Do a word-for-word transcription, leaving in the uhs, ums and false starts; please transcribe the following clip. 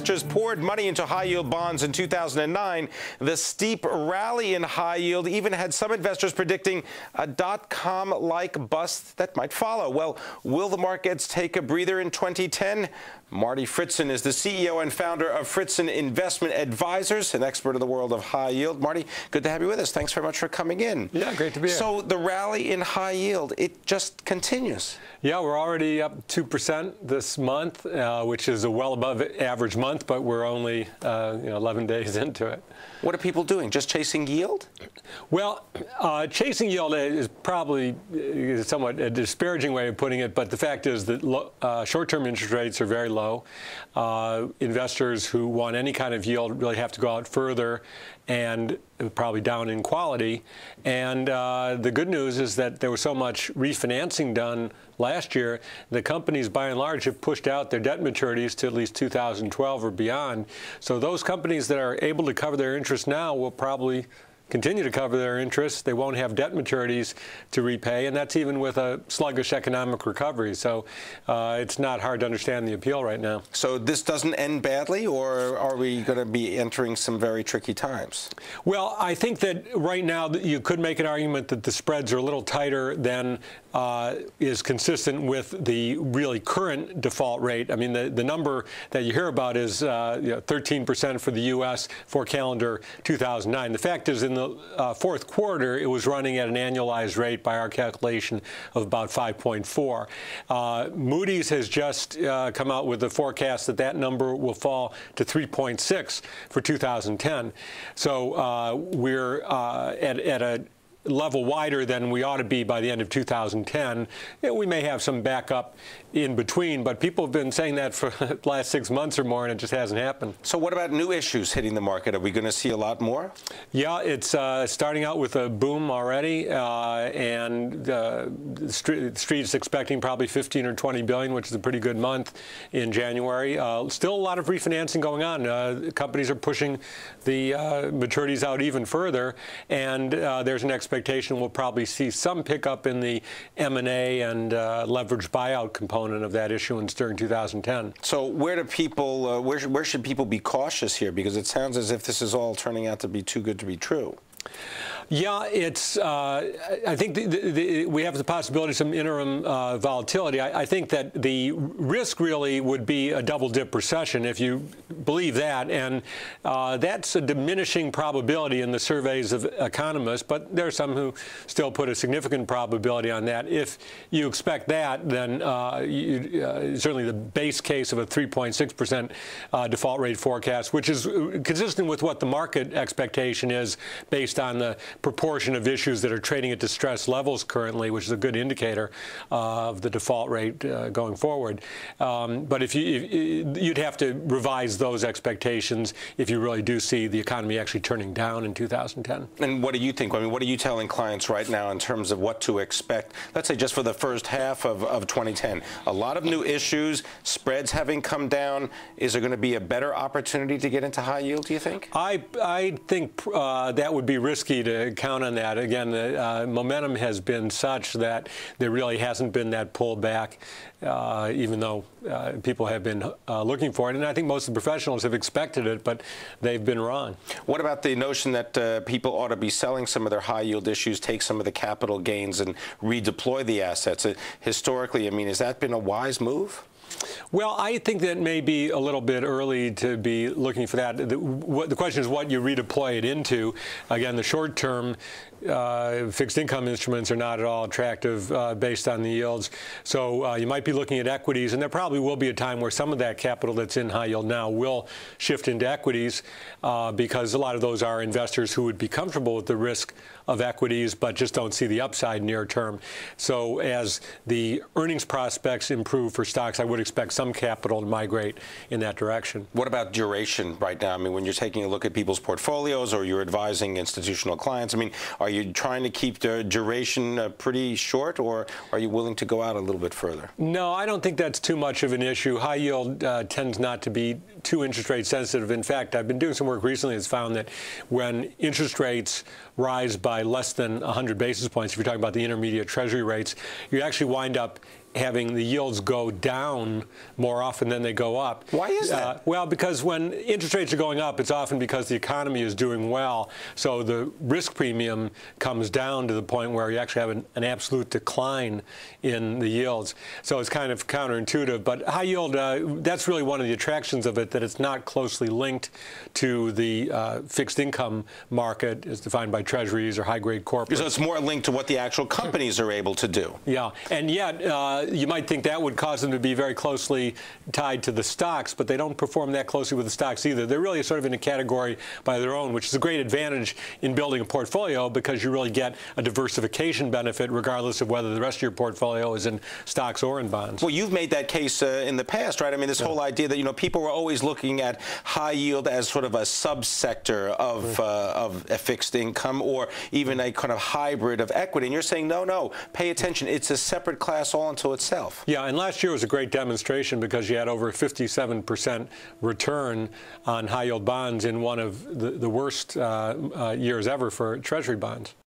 Investors poured money into high-yield bonds in two thousand nine. The steep rally in high yield even had some investors predicting a dot-com-like bust that might follow. Well, will the markets take a breather in twenty ten? Marty Fridson is the C E O and founder of Fridson Investment Advisors, an expert in the world of high yield. Marty, good to have you with us. Thanks very much for coming in. Yeah, great to be here. So the rally in high yield, it just continues. Yeah, we're already up two percent this month, uh, which is a well above average month. Month, but we're only uh, you know, eleven days into it. What are people doing? Just chasing yield? Well, uh, chasing yield is probably somewhat a disparaging way of putting it, but the fact is that uh, short-term interest rates are very low. Uh, investors who want any kind of yield really have to go out further and probably down in quality. And uh, the good news is that there was so much refinancing done last year, the companies by and large have pushed out their debt maturities to at least two thousand twelve or beyond. So those companies that are able to cover their interest now will probably continue to cover their interest. They won't have debt maturities to repay, and that's even with a sluggish economic recovery. So uh, it's not hard to understand the appeal right now. So this doesn't end badly, or are we going to be entering some very tricky times? Well, I think that right now you could make an argument that the spreads are a little tighter than uh, is consistent with the really current default rate. I mean, the, the number that you hear about is uh, you know, thirteen percent for the U S for calendar two thousand nine. The fact is, in the uh, fourth quarter, it was running at an annualized rate by our calculation of about five point four. Uh, Moody's has just uh, come out with the forecast that that number will fall to three point six for two thousand ten. So uh, we're uh, at, at a level wider than we ought to be by the end of two thousand ten. You know, we may have some backup in between, but people have been saying that for the last six months or more, and it just hasn't happened. So what about new issues hitting the market? Are we going to see a lot more? Yeah, it's uh, starting out with a boom already, uh, and uh, the street's expecting probably fifteen or twenty billion, which is a pretty good month in January. Uh, still a lot of refinancing going on. Uh, companies are pushing the uh, maturities out even further, and uh, there's an expectation we'll probably see some pickup in the M and A and uh, leveraged buyout component of that issuance during two thousand ten. So where do people, uh, where, where should people be cautious here? Because it sounds as if this is all turning out to be too good to be true. Yeah, it's. Uh, I think the, the, the, we have the possibility of some interim uh, volatility. I, I think that the risk really would be a double-dip recession, if you believe that, and uh, that's a diminishing probability in the surveys of economists. But there are some who still put a significant probability on that. If you expect that, then uh, you, uh, certainly the base case of a three point six percent uh, default rate forecast, which is consistent with what the market expectation is based on the proportion of issues that are trading at distressed levels currently, which is a good indicator uh, of the default rate uh, going forward. Um, but if you, if, you'd have to revise those expectations if you really do see the economy actually turning down in two thousand ten. And what do you think? I mean, what are you telling clients right now in terms of what to expect, let's say just for the first half of, of twenty ten? A lot of new issues, spreads having come down. Is there going to be a better opportunity to get into high yield, do you think? I, I think uh, that would be risky to count on that. Again, the uh, momentum has been such that there really hasn't been that pullback, uh, even though uh, people have been uh, looking for it. And I think most of the professionals have expected it, but they've been wrong. What about the notion that uh, people ought to be selling some of their high-yield issues, take some of the capital gains, and redeploy the assets? Uh, historically, I mean, has that been a wise move? Well, I think that may be a little bit early to be looking for that. The, what, the question is what you redeploy it into. Again, the short-term uh, fixed income instruments are not at all attractive uh, based on the yields. So uh, you might be looking at equities, and there probably will be a time where some of that capital that's in high yield now will shift into equities uh, because a lot of those are investors who would be comfortable with the risk of equities but just don't see the upside near term. So as the earnings prospects improve for stocks, I would expect some capital to migrate in that direction. What about duration right now? I mean, when you're taking a look at people's portfolios or you're advising institutional clients, I mean, are you trying to keep the duration uh, pretty short, or are you willing to go out a little bit further? No, I don't think that's too much of an issue. High yield uh, tends not to be too interest rate sensitive. In fact, I've been doing some work recently that's found that when interest rates rise by less than one hundred basis points, if you're talking about the intermediate treasury rates, you actually wind up having the yields go down more often than they go up. Why is that? Uh, well, because when interest rates are going up, it's often because the economy is doing well, so the risk premium comes down to the point where you actually have an, an absolute decline in the yields. So it's kind of counterintuitive, but high yield, uh, that's really one of the attractions of it, that it's not closely linked to the uh, fixed income market as defined by treasuries or high-grade corporates. So it's more linked to what the actual companies are able to do. Yeah, and yet, uh, you might think that would cause them to be very closely tied to the stocks, but they don't perform that closely with the stocks either. They're really sort of in a category by their own, which is a great advantage in building a portfolio, because you really get a diversification benefit regardless of whether the rest of your portfolio is in stocks or in bonds. Well, you've made that case uh, in the past, right? I mean, this yeah. whole idea that, you know, people were always looking at high yield as sort of a subsector of, mm-hmm. uh, of a fixed income, or even a kind of hybrid of equity. And you're saying, no, no, pay attention. It's a separate class all unto itself. Yeah, and last year was a great demonstration, because you had over a fifty-seven percent return on high-yield bonds in one of the, the worst uh, uh, years ever for Treasury bonds.